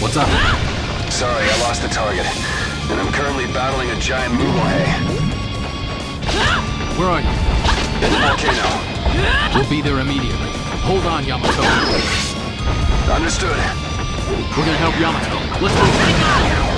What's up? Sorry, I lost the target. And I'm currently battling a giant Mumohe. Where are you? In the volcano. We'll be there immediately. Hold on, Yamato. Understood. We're gonna help Yamato. Let's move.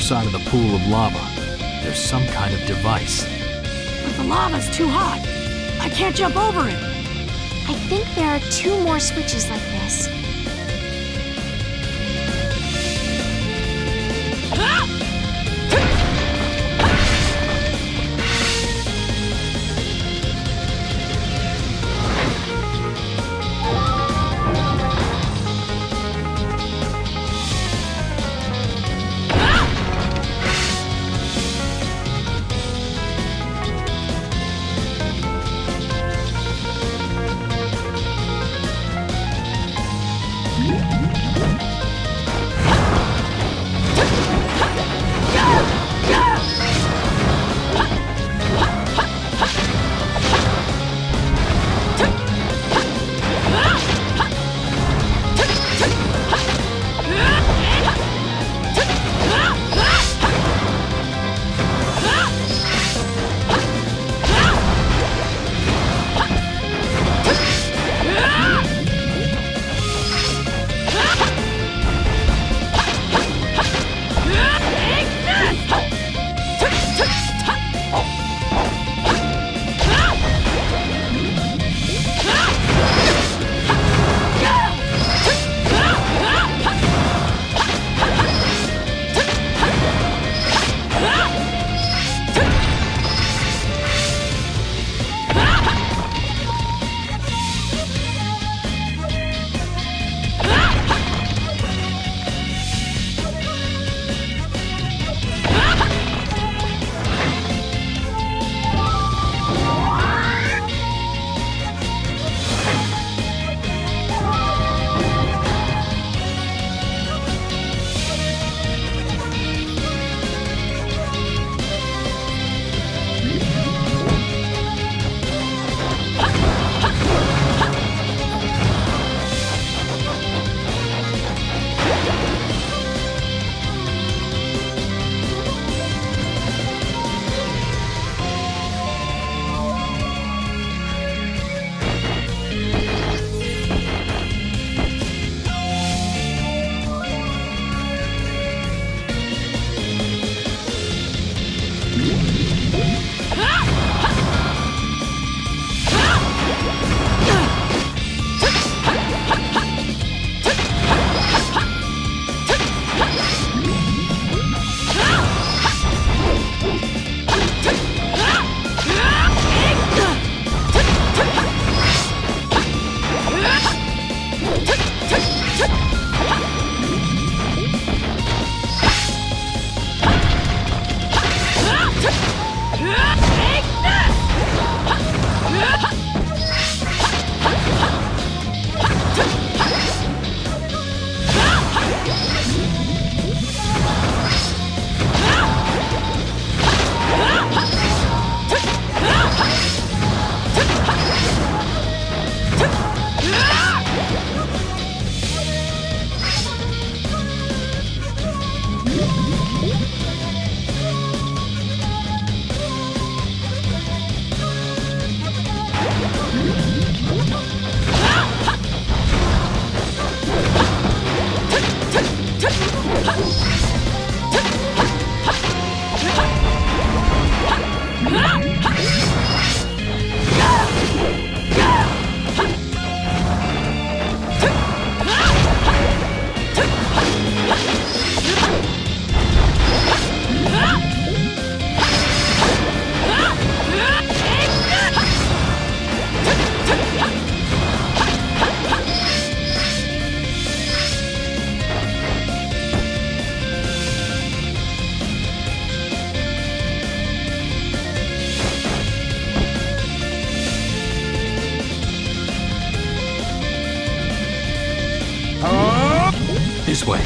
Side of the pool of lava. There's some kind of device. But the lava's too hot. I can't jump over it. I think there are two more switches like this. This way.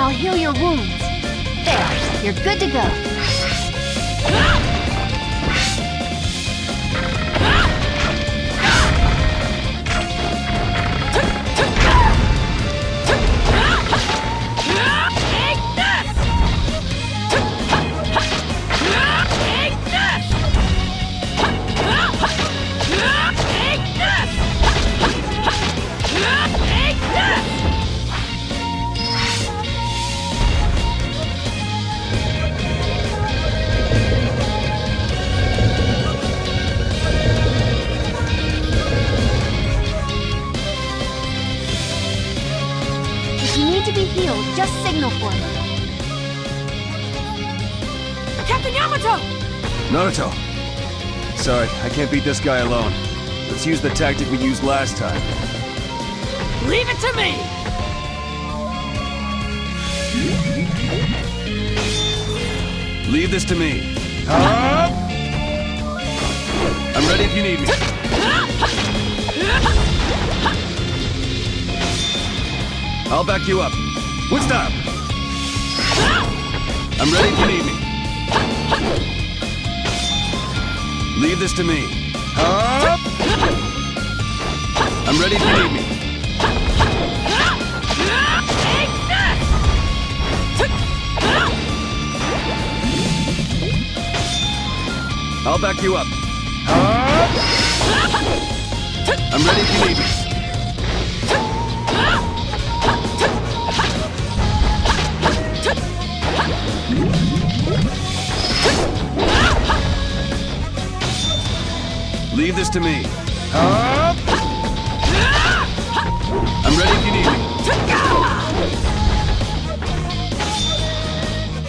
I'll heal your wounds. There, you're good to go. Just signal for me. Captain Yamato! Naruto! Sorry, I can't beat this guy alone. Let's use the tactic we used last time. Leave it to me! Leave this to me. Up. I'm ready if you need me. I'll back you up. What's up? I'm ready if you need me. Leave this to me. Up. I'm ready if you need me. I'll back you up. Up. I'm ready if you need me. Leave this to me. Up. I'm ready if you need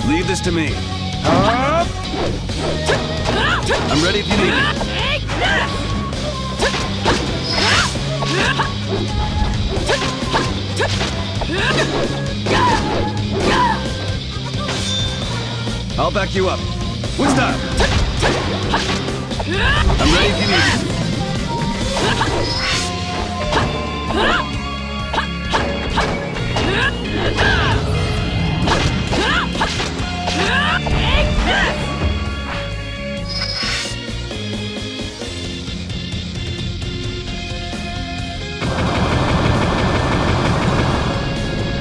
me. Leave this to me. Up. I'm ready if you need me. I'll back you up. What's that? I'm ready if you need me.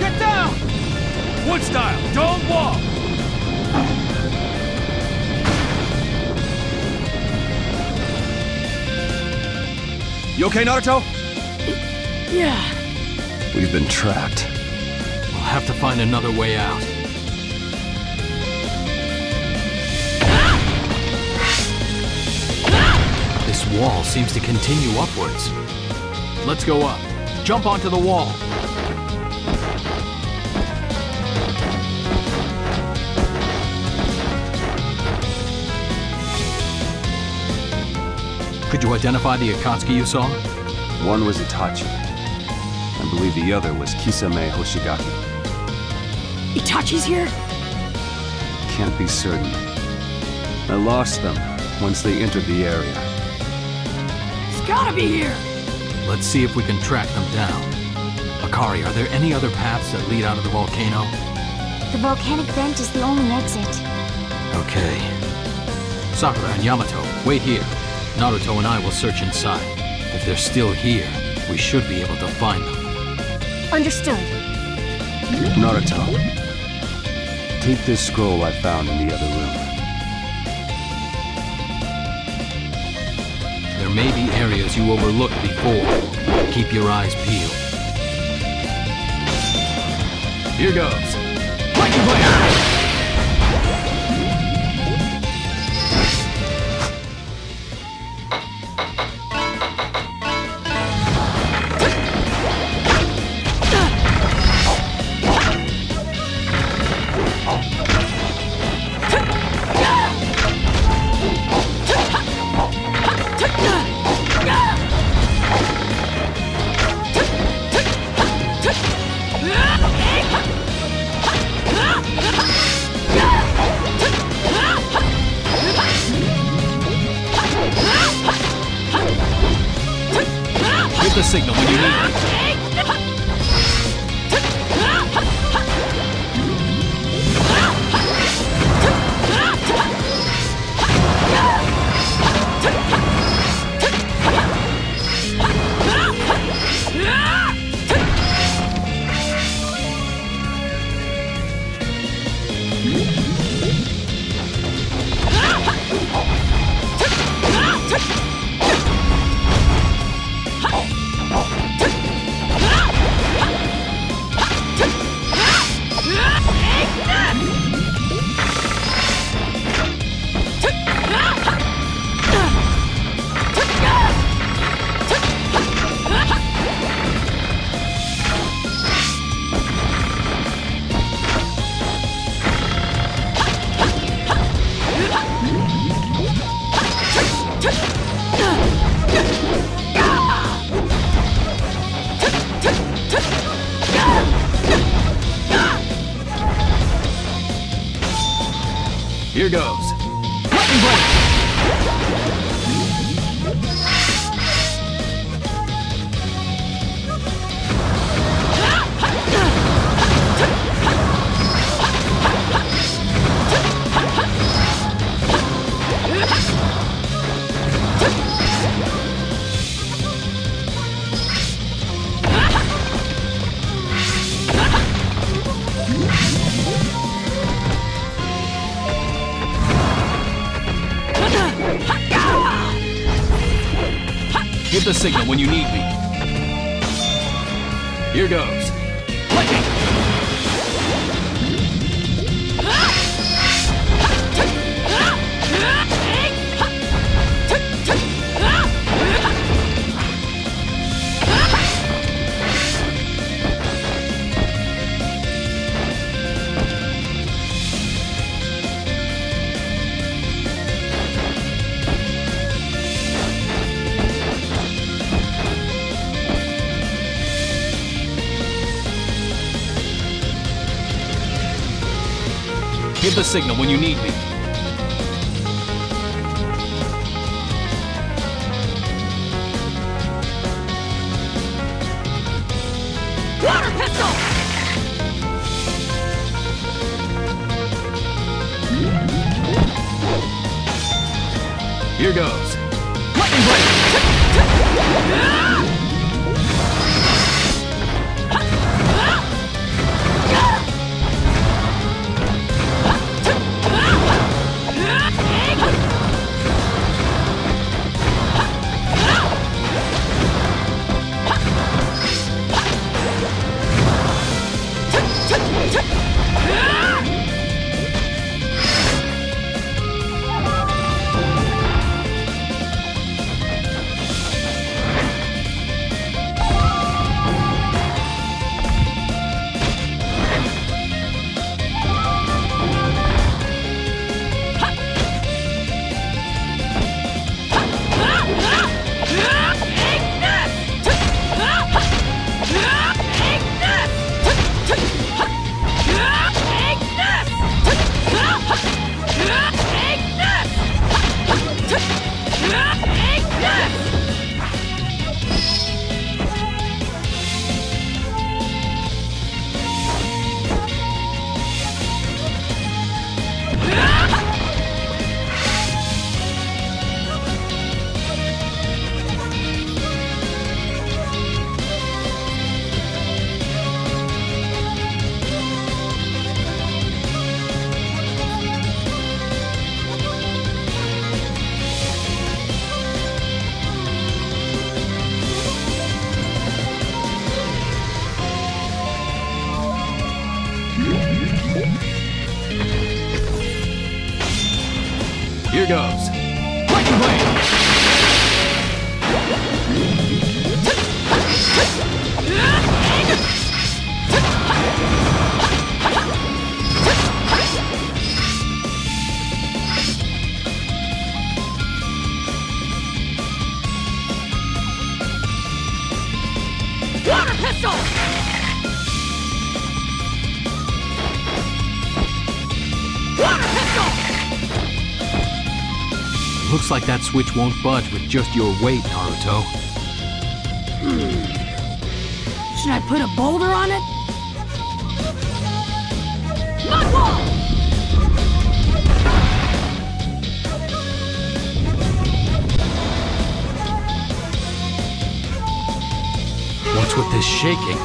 Get down! Wood style, don't walk! You okay, Naruto? Yeah. We've been trapped. We'll have to find another way out. This wall seems to continue upwards. Let's go up. Jump onto the wall. Could you identify the Akatsuki you saw? One was Itachi. I believe the other was Kisame Hoshigaki. Itachi's here? Can't be certain. I lost them once they entered the area. He's gotta be here! Let's see if we can track them down. Akari, are there any other paths that lead out of the volcano? The volcanic vent is the only exit. Okay. Sakura and Yamato, wait here. Naruto and I will search inside. If they're still here, we should be able to find them. Understood. Naruto, take this scroll I found in the other room. There may be areas you overlooked before. Keep your eyes peeled. Here goes. Lightning blade! The signal when you need it. Here goes. Lightning blade! Give the signal when you need me. Here goes. Lightning! Give the signal when you need me. Water pistol! Here goes. Lightning blade! Here goes. Lightning blade. Water pistol. Water pistol. Looks like that switch won't budge with just your weight, Naruto. Should I put a boulder on it? Mud wall! What's with this shaking?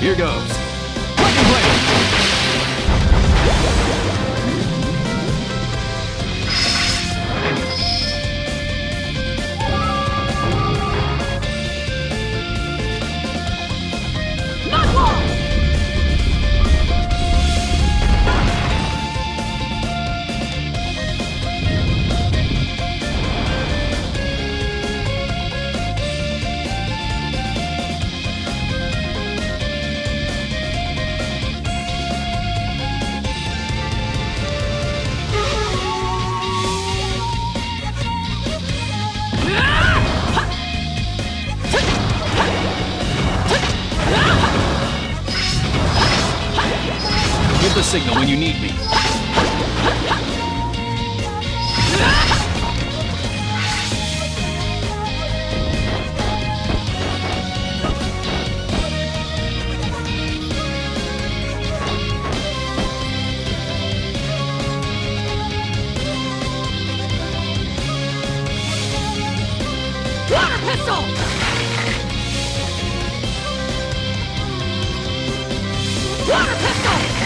Here goes. Lightning blade! Mud wall! The signal when you need me. Water pistol! Water pistol!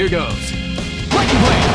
Here goes. Lightning blade.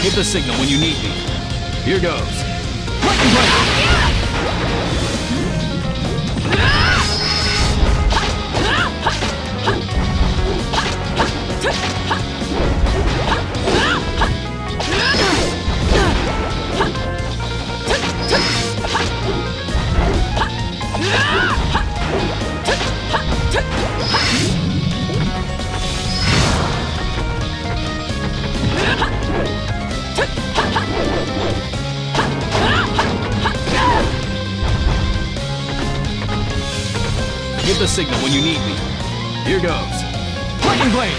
Give the signal when you need me. Here goes. Lightning blade. Give the signal when you need me. Here goes. Lightning blade!